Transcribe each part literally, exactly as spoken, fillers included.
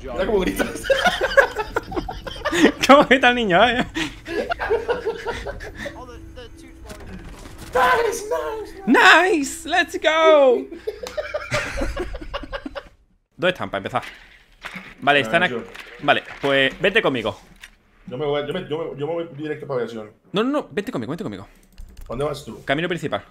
Mira cómo gritas. ¿Cómo grita el niño, eh? Nice, nice, nice. Nice, let's go. ¿Dónde están para empezar? Vale, están aquí. Vale, pues vete conmigo. Yo me voy, yo me, yo me, yo me voy directo para aviación. No, no, no, vete conmigo, vete conmigo. ¿Dónde vas tú? Camino principal.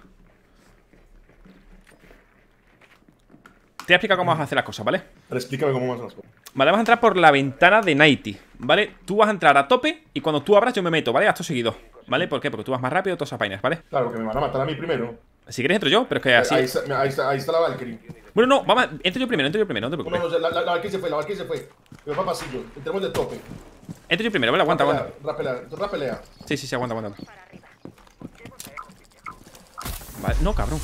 Te voy a explicar cómo vas a hacer las cosas, ¿vale? Pero explícame cómo vas a hacer las cosas. Vale, vas a entrar por la ventana de Nighty, ¿vale? Tú vas a entrar a tope y cuando tú abras yo me meto, ¿vale? Gasto seguido, ¿vale? ¿Por qué? Porque tú vas más rápido, todos esas vainas, ¿vale? Claro, porque me van a matar a mí primero. Si quieres entro yo, pero es que así... Ahí está, ahí está, ahí está la Valkyrie. Bueno, no, vamos, entro yo primero, entro yo primero, no te preocupes. No, no, la, la, la Valkyrie se fue, la Valkyrie se fue. Me va a pasillo, entremos de tope. Entro yo primero, ¿vale? Aguanta, aguanta. Rapelea, rapelea. Sí, sí, sí, aguanta, aguanta. Vale, no, cabrón.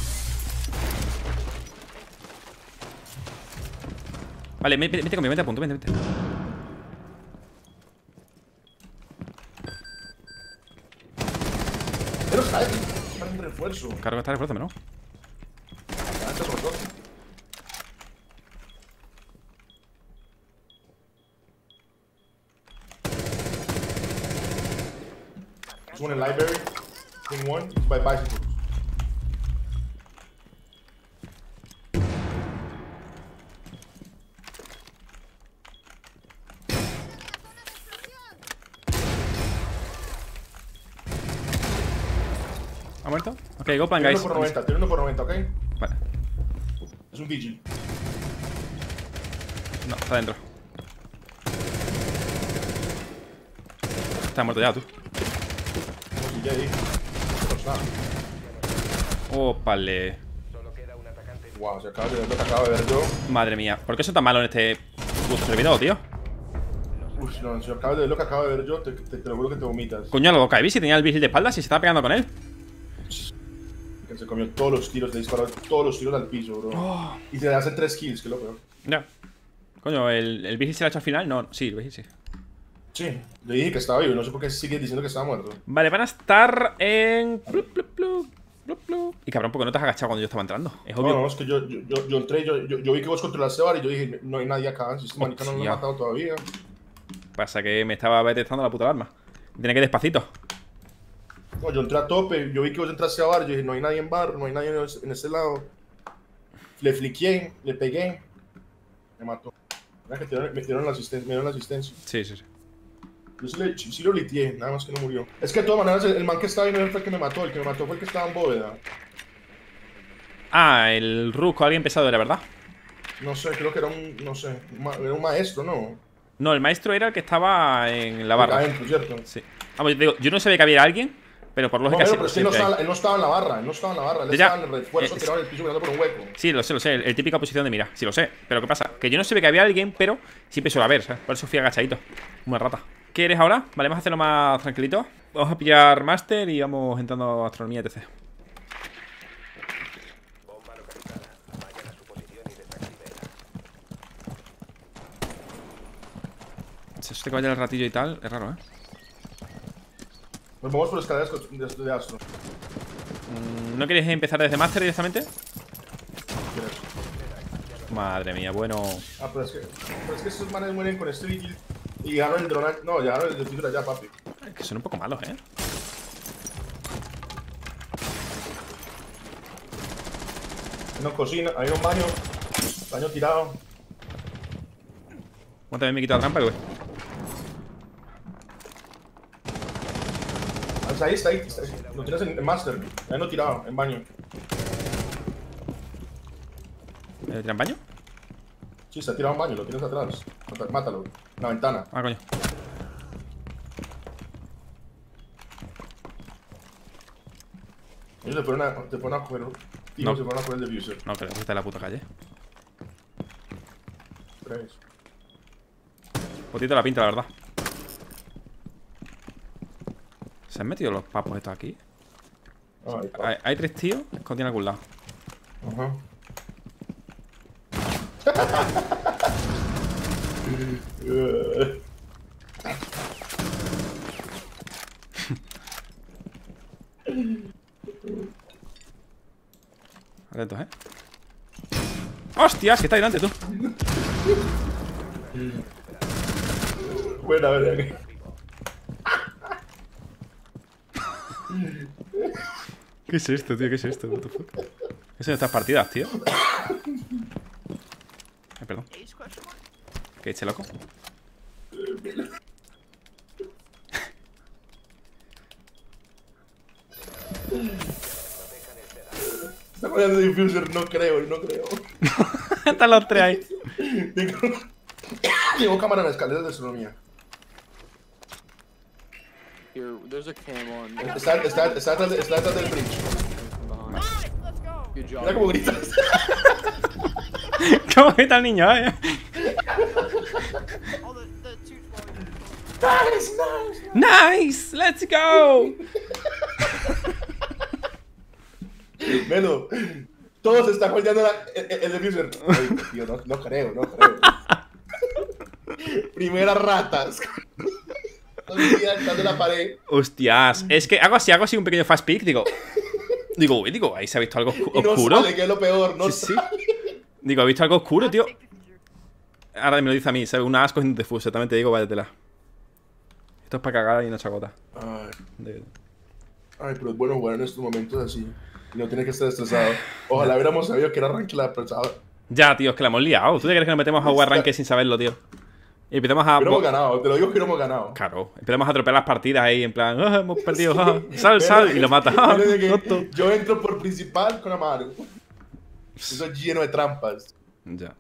Vale, vete conmigo, vete a punto, vete, vete. Pero está ahí, está un refuerzo. Cargo está refuerzo, ¿no? This one in library, thing one, it's by bicycle. ¿Ha muerto? Ok, go plan, guys. Tiene uno por noventa, tiene uno por noventa, ok. Vale. Es un Vigil. No, está adentro. Está muerto ya, tú. No, ya ahí. Opale. Wow, se acaba de ver, acaba de ver yo. Madre mía, ¿por qué soy tan malo en este puto servidor, tío? Uy, no, si acabas de ver lo que acabo de ver yo, te, te, te lo juro que te vomitas. Coño, lo caí, si tenía el Vigil de espaldas y se estaba pegando con él. Se comió todos los tiros, le disparó todos los tiros al piso, bro. Oh. Y se le hace tres kills, que es lo peor. Ya. No. Coño, ¿el, el Vigil se la ha hecho al final? No, sí, el Vigil sí. Sí, le dije que estaba vivo, no sé por qué sigue diciendo que estaba muerto. Vale, van a estar en... Blup, blup, blup, blup, blup. Y cabrón, ¿por qué no te has agachado cuando yo estaba entrando? Es obvio. No, no, es que yo, yo, yo, yo entré, yo, yo, yo vi que vos controlaste bar y yo dije, no hay nadie acá, si este manica no me ha matado todavía. Pasa que me estaba detectando la puta alarma. Tiene que ir despacito. No, yo entré a tope, yo vi que vos entraste a bar, yo dije, no hay nadie en bar, no hay nadie en ese lado. Le fliqué, le pegué, me mató. Mira que tiraron, me dieron la asistencia, la asistencia. Sí, sí, sí. Yo sí, le, sí lo litié, nada más que no murió. Es que de todas maneras, el man que estaba ahí no fue el que me mató, el que me mató fue el que estaba en bóveda. Ah, el Rook, alguien pesado era, ¿verdad? No sé, creo que era un, no sé, un, era un maestro, ¿no? No, el maestro era el que estaba en la barra. Adentro, ¿cierto? Sí. Vamos, yo digo, yo no sabía que había alguien. Pero por lógica no, pero sí, pero es que él no, estaba, él no estaba en la barra, él no estaba en la barra, él ya, estaba en el refuerzo eh, tirado en el piso mirando por un hueco. Sí, lo sé, lo sé, el, el típica posición de mira, sí lo sé. Pero ¿qué pasa? Que yo no sabía que había alguien, pero siempre suele haber, ¿sabes? Por eso fui agachadito, una rata. ¿Qué eres ahora? Vale, vamos a hacerlo más tranquilito. Vamos a pillar Master y vamos entrando a Astronomía, etcétera. Se supone que vaya el ratillo y tal, es raro, ¿eh? Nos vamos por escaleras de Astro. ¿No quieres empezar desde Master directamente? ¿Quieres? Madre mía, bueno. Ah, pero es que, pero es que esos manes mueren con este Vigil y ganaron el drone. No, ya ganaron el título allá, papi. Es que son un poco malos, eh. Hay una cocina, hay un baño. Baño tirado. Bueno, también me he quitado la trampa, güey. Ahí está, ahí está, lo tiras en Master, ahí no tirado, en baño. ¿Lo tiras en baño? Sí, se ha tirado en baño, lo tienes atrás. Mátalo, la ventana. Ah, coño. Ellos te ponen a, te ponen a coger, tío, se ponen a coger el diffuser. No, pero está en la puta calle. Tres. Potito la pinta, la verdad. ¿Se han metido los papos estos aquí? Ah, hay, hay tres tíos escondidos en algún lado. Ajá. Atentos, ¿eh? ¡Hostias! Que está delante, tú. Buena, verdad. ¿Qué es esto, tío? ¿Qué es esto? What the fuck? ¿Qué es en estas partidas, tío? Ay, perdón. ¿Qué eche loco? Está poniendo diffuser, no creo, no creo. Están los tres ahí. Llevo cámara en la escalera de astronomía. Está detrás del bridge. Mira cómo gritas. ¿Cómo grita el niño, eh? Nice, nice, nice. Nice, let's go. Melo, todos se están guardando el diffuser. Ay, tío, no, no creo, no creo. Primera ratas. De la pared. Hostias, es que hago así, hago así un pequeño fast peek, digo. Digo, uy, digo, ahí se ha visto algo oscu no oscuro. Sale, que es lo peor, no sí, sale. Sí. Digo, ¿ha visto algo oscuro, tío? Ahora me lo dice a mí, ¿sabes? Una asco sin difuso, también te digo, váyatela. Esto es para cagar y no se agota. Ay. De... Ay, pero es bueno jugar en estos momentos así. No tienes que estar estresado. Ojalá hubiéramos sabido que era rank la persona. Ya, tío, es que la hemos liado. ¿Tú te crees que nos metemos a jugar rank sin saberlo, tío? Y empezamos a... Pero hemos ganado, te lo digo que no hemos ganado. Claro, empezamos a atropellar las partidas ahí, en plan, oh, hemos perdido, oh, sal, sal, y lo mata. Oh, yo entro por principal con amargo. Eso es lleno de trampas. Ya.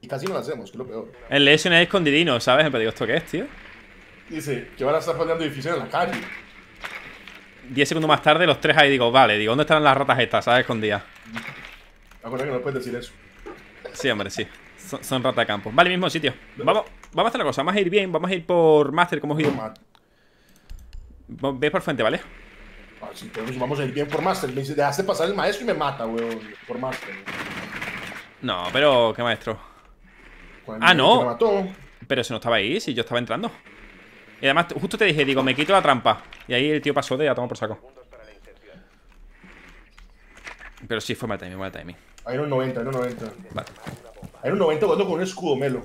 Y casi no lo hacemos, que es lo peor. El Lesion es escondidino, ¿sabes? En plan, digo, ¿esto qué es, tío? Dice, que van a estar faldeando edificios en la calle. Diez segundos más tarde, los tres ahí, digo, vale, digo, ¿dónde estarán las ratas estas, sabes? Escondidas. Acuérdate que no puedes decir eso. Sí, hombre, sí. Son, son rata de campo. Vale, mismo sitio. Vamos, vamos a hacer una cosa. Vamos a ir bien. Vamos a ir por Master. ¿Cómo hemos ido? Ve por frente, ¿vale? Ah, sí, vamos a ir bien por Master. Me dice, dejaste pasar el maestro y me mata, weón. Por Master. No, pero... ¿Qué maestro? Cuando ah, no. Me mató. Pero eso no estaba ahí. Si yo estaba entrando. Y además, justo te dije, digo, me quito la trampa. Y ahí el tío pasó de a tomar por saco. Pero sí, fue mal timing, mal timing. Ahí era un noventa, era un noventa. Vale. Hay un noventa cuando con un escudo, Melo.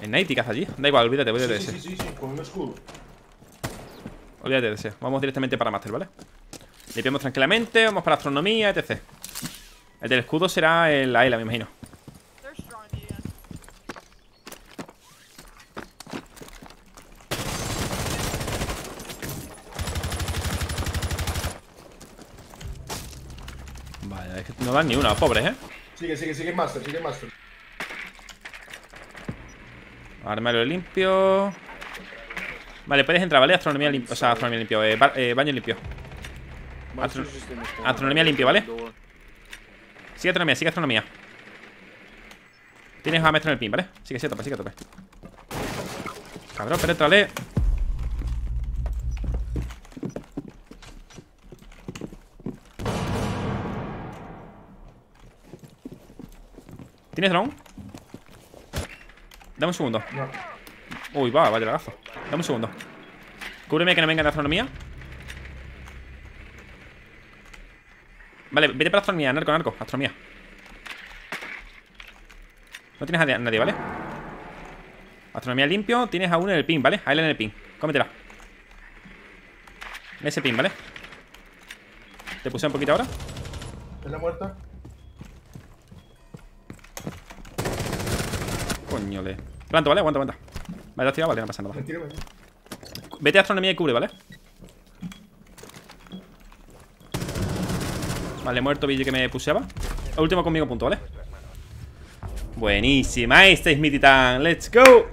En Nighty, ¿qué haces allí? Da igual, olvídate, voy de ese. Sí, sí, sí, sí, con un escudo. Olvídate de ese. Vamos directamente para Master, ¿vale? Limpiamos tranquilamente, vamos para astronomía, etcétera. El del escudo será el Aela, me imagino. Vale, es que no dan ni una, pobres, ¿eh? Sigue, sigue, sigue Master, sigue Master. Armario limpio. Vale, puedes entrar, ¿vale? Astronomía limpio. O sea, astronomía limpio. Eh, ba eh, baño limpio. Astro astronomía limpio, ¿vale? Sigue astronomía, sigue astronomía. Tienes a Maestro en el pin, ¿vale? Sigue, sigue a tope, sigue a tope. Cabrón, penétrale. ¿Tienes drone? Dame un segundo. No. Uy, va, vaya lagazo. Dame un segundo. Cúbreme que no venga de astronomía. Vale, vete para astronomía, narco, narco, astronomía. No tienes a nadie, ¿vale? Astronomía limpio, tienes a uno en el pin, ¿vale? A él en el pin, cómetela. Ese pin, ¿vale? Te puse un poquito ahora. ¿Es la muerta? Coñole. Planto, ¿vale? Aguanta, aguanta. Vale, te has tirado, vale, no pasa nada. Vete a astronomía y cubre, ¿vale? Vale, muerto Vigil que me puseaba. El último conmigo punto, ¿vale? Buenísima, este es mi titán. Let's go.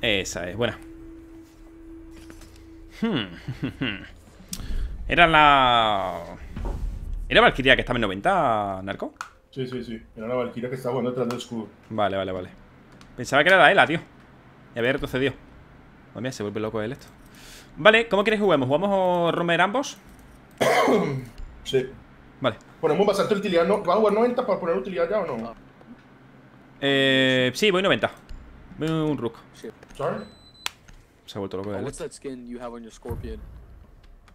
Esa es, buena. Era la... ¿Era Valkyrie que estaba en noventa, Narco? Sí, sí, sí. Era la Valkyrie que estaba jugando atrás del escudo. Vale, vale, vale. Pensaba que era la Aela, tío. Y había retrocedido. Oh, mira, se vuelve loco él esto. Vale, ¿cómo quieres que juguemos? ¿Jugamos Romer ambos? Sí. Vale. Ponemos bastante utilidad. ¿No? ¿Vas a jugar noventa para poner utilidad ya o no? Eh. Sí, voy noventa. Voy un Rook. ¿Sorry? Se ha vuelto loco él. Oh, ¿qué es la skin que tienes en tu Scorpion?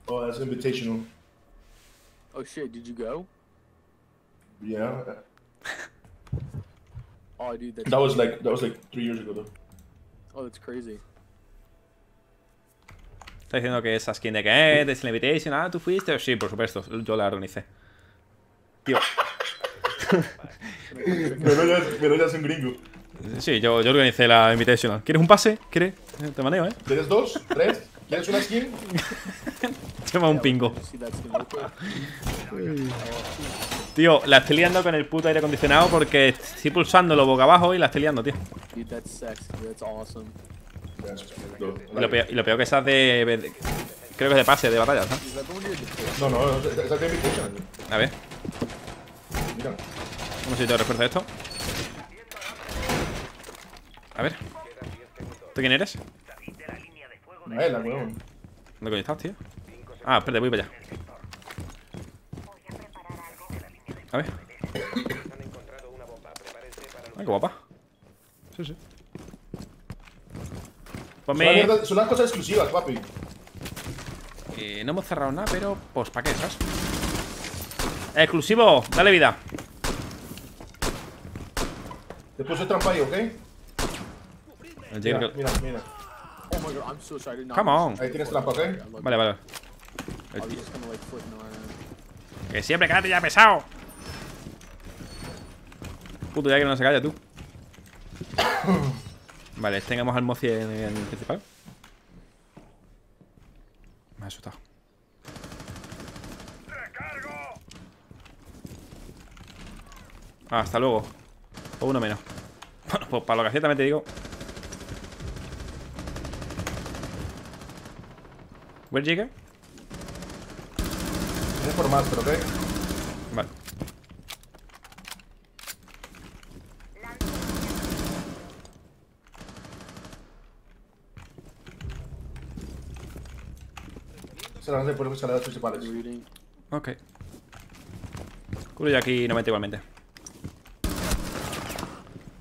Oh, es invitational. Oh shit, did you go? Yeah. Oh dude, that's that was crazy. like that was like three years ago though. Oh, that's crazy. Está diciendo que esa skin de que eh, de Invitation, ah, tú fuiste. Sí, por supuesto, yo la organicé. Tío. Pero ya es un gringo. Sí, yo, yo organicé la Invitational. ¿Quieres un pase? ¿Quieres? Te manejo, ¿eh? ¿Quieres dos? ¿Tres? ¿Quieres una skin? Toma un pingo. Tío, la estoy liando con el puto aire acondicionado porque estoy pulsándolo boca abajo y la estoy liando, tío. Y lo peor, y lo peor que esas de, de, de... Creo que es de pase, de batalla, ¿no? No, no, esa de Invitational. A ver. Mira. ¿Cómo se te refuerza esto? A ver. ¿Tú quién eres? Aela, weón. ¿Dónde coño estás, tío? Ah, espérate, voy para allá. A ver. Ay, qué guapa. Sí, sí. Ponme... Son las cosas exclusivas, papi. Eh, no hemos cerrado nada, pero... Pues, ¿para qué estás? ¡Exclusivo! ¡Dale vida! Te puse trampa ahí, ¿ok? Mira, mira, mira. Oh my god, I'm so sorry. Come on. Ahí tienes trampa, ¿ok? Vale, vale. Que siempre cállate ya pesado. Puto, ya que no se calla, tú. Vale, tengamos al Mozi en el principal. Me ha asustado. Ah, hasta luego. O uno menos. Bueno, pues para lo que hacía también te digo. ¿Where Jäger? Es por Master, ¿ok? Vale. Se las hace por las salidas principales. Ok. Curo ya aquí noventa igualmente.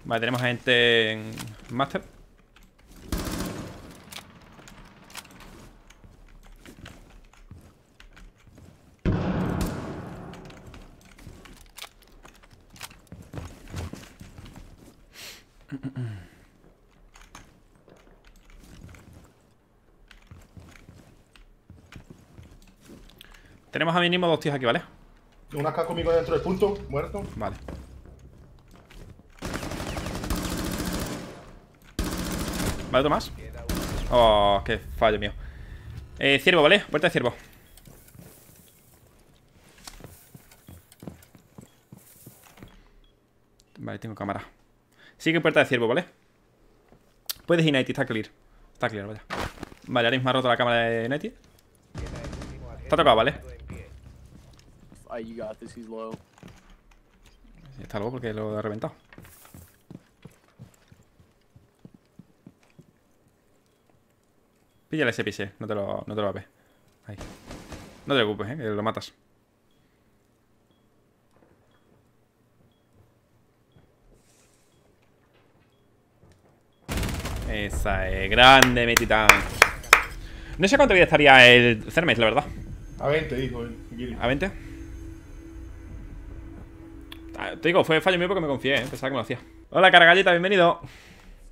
Vale, tenemos a gente en Master. Tenemos a mínimo dos tíos aquí, ¿vale? Una acá conmigo dentro del punto, muerto. Vale. Vale, otro más. Oh, qué fallo mío. Eh, ciervo, ¿vale? Puerta de ciervo. Vale, tengo cámara. Sigue puerta de ciervo, ¿vale? Puedes ir Nighty, está clear. Está clear, vaya. Vale, ahora mismo ha roto la cámara de Nighty. Está tocado, ¿vale? Está loco porque lo he reventado. Píllale ese pise, no te lo, no te lo va a ver. Ahí. No te preocupes, ¿eh? Que lo matas. Esa es grande, mi titán. No sé cuánto vida estaría el Thermite, la verdad. A veinte, dijo él. ¿A veinte? Te digo, fue fallo mío porque me confié, ¿eh? Pensaba que me lo hacía. Hola, Cargalleta, bienvenido.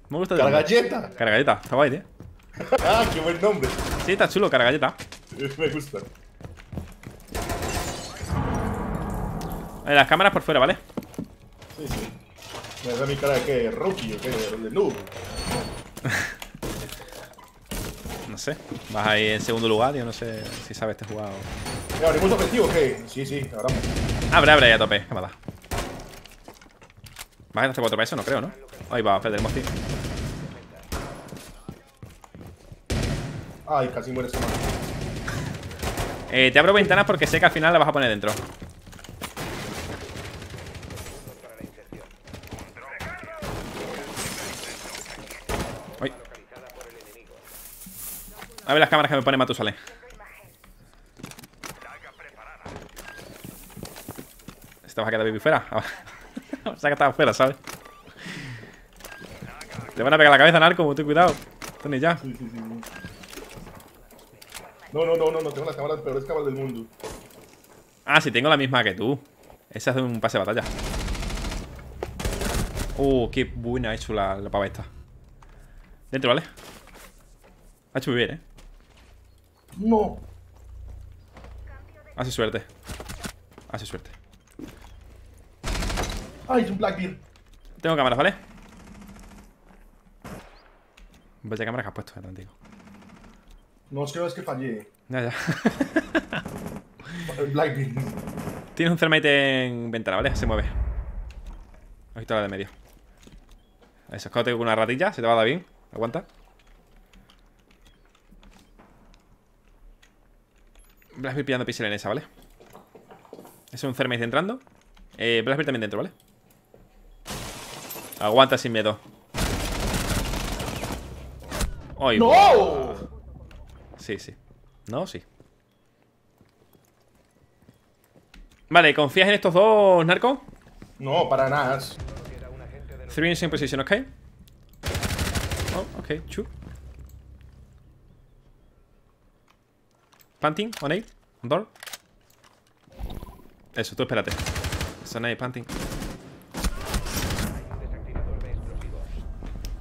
Me gusta. ¿Cargalleta? Cargalleta, está guay, tío. Ah, qué buen nombre. Sí, está chulo, Cargalleta. Me gusta. Vale, las cámaras por fuera, ¿vale? Sí, sí. Me da mi cara de que rookie o que de noob. No sé. Vas ahí en segundo lugar, yo no sé si sabes este jugador. ¿Abrimos objetivo o qué? Sí, sí, abramos. Abre, abre ahí a tope, que me da. Vas a hacer cuatro para eso, no creo, ¿no? Ahí va, espérate, el Mozi. Ay, casi muere esa mano. Eh, te abro ventanas porque sé que al final la vas a poner dentro. Ay. A ver las cámaras que me pone Matusale. Esta va a quedar baby fuera. O sea que estaba fuera, ¿sabes? Te van a pegar la cabeza, narco, ten cuidado. Tony ya. Sí, sí, sí. No, no, no, no, no, tengo las cámaras, las peores cámaras del mundo. Ah, si tengo la misma que tú. Esa es de un pase de batalla. Oh, qué buena ha hecho la, la pava esta. Dentro, ¿vale? Ha hecho muy bien, ¿eh? No. Hace suerte. Hace suerte. Ay, es un Blackbeard. Tengo cámaras, ¿vale? Vaya cámara que has puesto, eh, contigo. No, es que es que fallé. Ya, ya. Blackbeard. Tiene un Thermite en ventana, ¿vale? Se mueve. Aquí está la de medio. Eso, escógete con una ratilla, se te va a dar bien. Aguanta. Blackbeard pillando píxeles en esa, ¿vale? Es un Thermite entrando. Eh, Blackbeard también dentro, ¿vale? Aguanta sin miedo. Oy, ¡no! Buena. Sí, sí. No, sí. Vale, ¿confías en estos dos, narco? No, para nada. Three in same position, ¿ok? Oh, ok, chu. Panting, on eight, on door. Eso, tú espérate. Son eight, panting.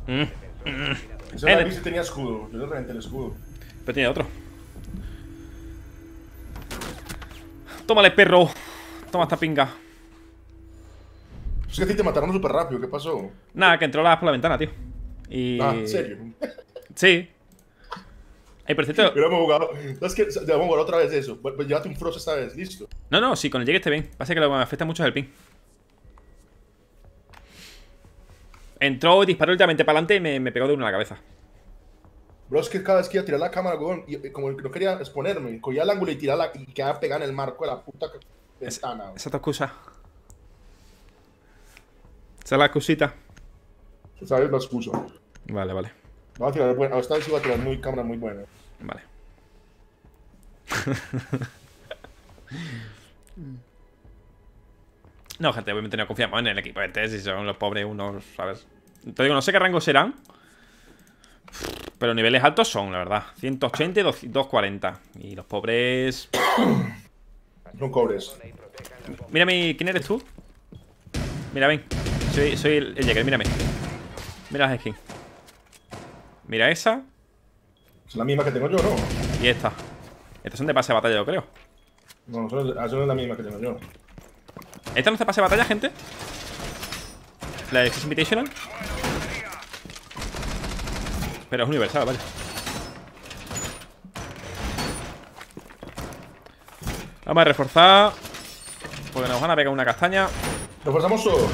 Mm. Mm. Eso era si tenía escudo. Yo le reventé el escudo. Pero tenía otro. Tómale, perro. Toma esta pinga. Es que a ti te mataron súper rápido, ¿qué pasó? Nada, que entró la por la ventana, tío. Y... Ah, ¿en serio? Sí. Ay, por cierto... Pero hemos jugado... Es que vamos a jugar otra vez eso. Pues llévate un frost esta vez, listo. No, no, sí, con el Jäger esté bien. Pasa que lo que me afecta mucho es el ping. Entró, disparó directamente para adelante y me, me pegó de uno en la cabeza. Bro, es que cada vez que iba a tirar la cámara, weón, y como no quería exponerme, cogía el ángulo y tiraba y quedaba pegada en el marco de la puta ventana. Esa es tu excusa. Esa es la excusita. Esa es la excusa. Vale, vale. Voy a tirar, bueno, esta vez iba a tirar muy cámara muy buena. Vale. No, gente, obviamente no confiamos en el equipo este, si son los pobres unos, ¿sabes? Te digo, no sé qué rango serán. Pero niveles altos son, la verdad. ciento ochenta y doscientos cuarenta. Y los pobres... No cobres. Mírame, ¿quién eres tú? Mira, ven. Soy, soy el Jäger, mírame. Mira las skins. Mira esa. Es la misma que tengo yo, ¿no? Y esta. Estas son de pase de batalla, yo creo. No, eso no es la misma que tengo yo. ¿Esta no es de pase de batalla, gente? La de X Invitational. Pero es universal, vale. Vamos a reforzar. Porque nos van a pegar una castaña. ¿Reforzamos solo?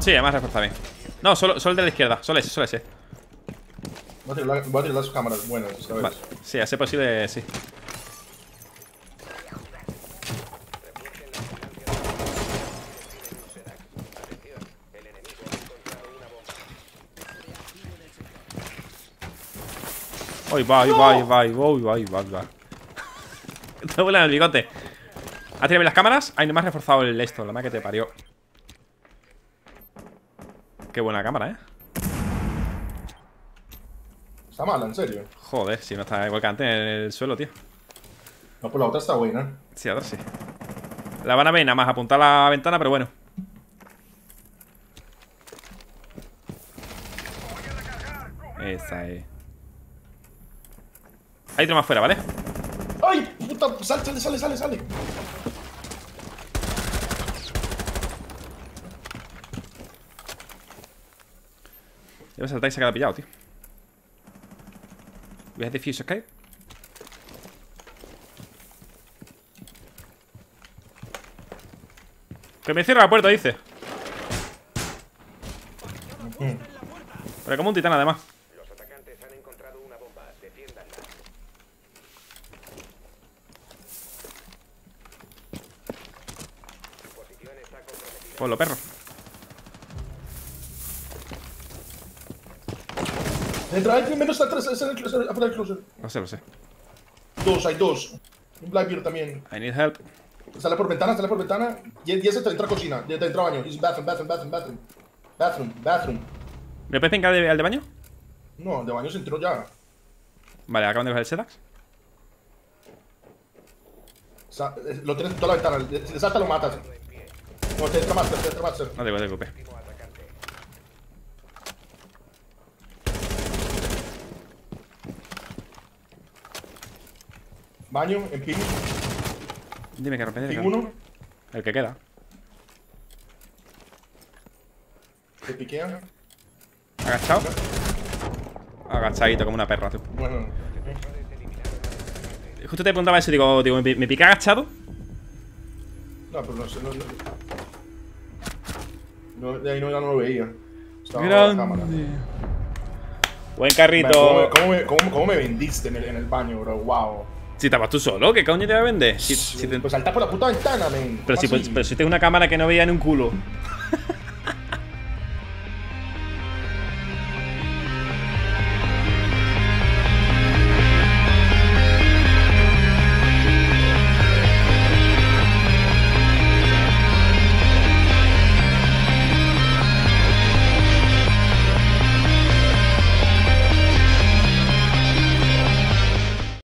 Sí, además reforzar bien. No, solo, solo el de la izquierda. Solo ese, solo ese. Voy a tirar, voy a tirar las cámaras buenas, ¿sabes? Vale. Sí, a ser posible, sí. Uy, va, uy, va, uy, va, uy, va, uy, va, uy, va. Te vuelan el bigote. ¿Has tirado las cámaras? Ay, no me has reforzado el esto, la más que te parió. Qué buena cámara, ¿eh? Está mala, en serio. Joder, si no está igual que antes en el suelo, tío. No, pues la otra está buena. Sí, la otra sí. La van a ver nada más apuntar a la ventana, pero bueno. Esa es. Hay otro más fuera, ¿vale? ¡Ay, puta! ¡Sale, sale, sale, sale! sale. Debe saltar y se ha quedado pillado, tío. Voy a defuse, ¿ok? Que me cierra la puerta, dice. Pero como un titán, además. Los atacantes han encontrado una bomba. Defiéndanla. Ponlo, perro. Entra el primero, está atrás, está afuera del closet. No sé, lo sé. Dos, hay dos. Un Blackbeard también. I need help. Sale por ventana, sale por ventana. Y, y ese entra a cocina, entra a baño. It's bathroom, bathroom, bathroom, bathroom. Bathroom, bathroom. ¿Me puedes pingar al de baño? No, al de baño se entró ya. Vale, acaban de coger el Sedax. sea, lo tienes en toda la ventana. Si te salta, lo matas. No, te entra Master, te entra Master. Vale, vale, copé. Baño, en pin. Dime que rompe, dime que rompe. El que queda. Te piquea. Agachado. Agachadito como una perra, tú. Bueno. Justo te preguntaba eso, digo, digo, ¿me, me pica agachado? No, pero no sé, no, no, no. De ahí no, ya no lo veía. Estaba grande. Cámara. Buen carrito. Man, ¿cómo, me, cómo, me, ¿Cómo me vendiste en el, en el baño, bro? Wow. Si estabas tú solo, ¿qué coño te iba a vender? Si, si te... Pues saltás por la puta ventana, men. Pero si, pues, pero si tengo una cámara que no veía ni un culo.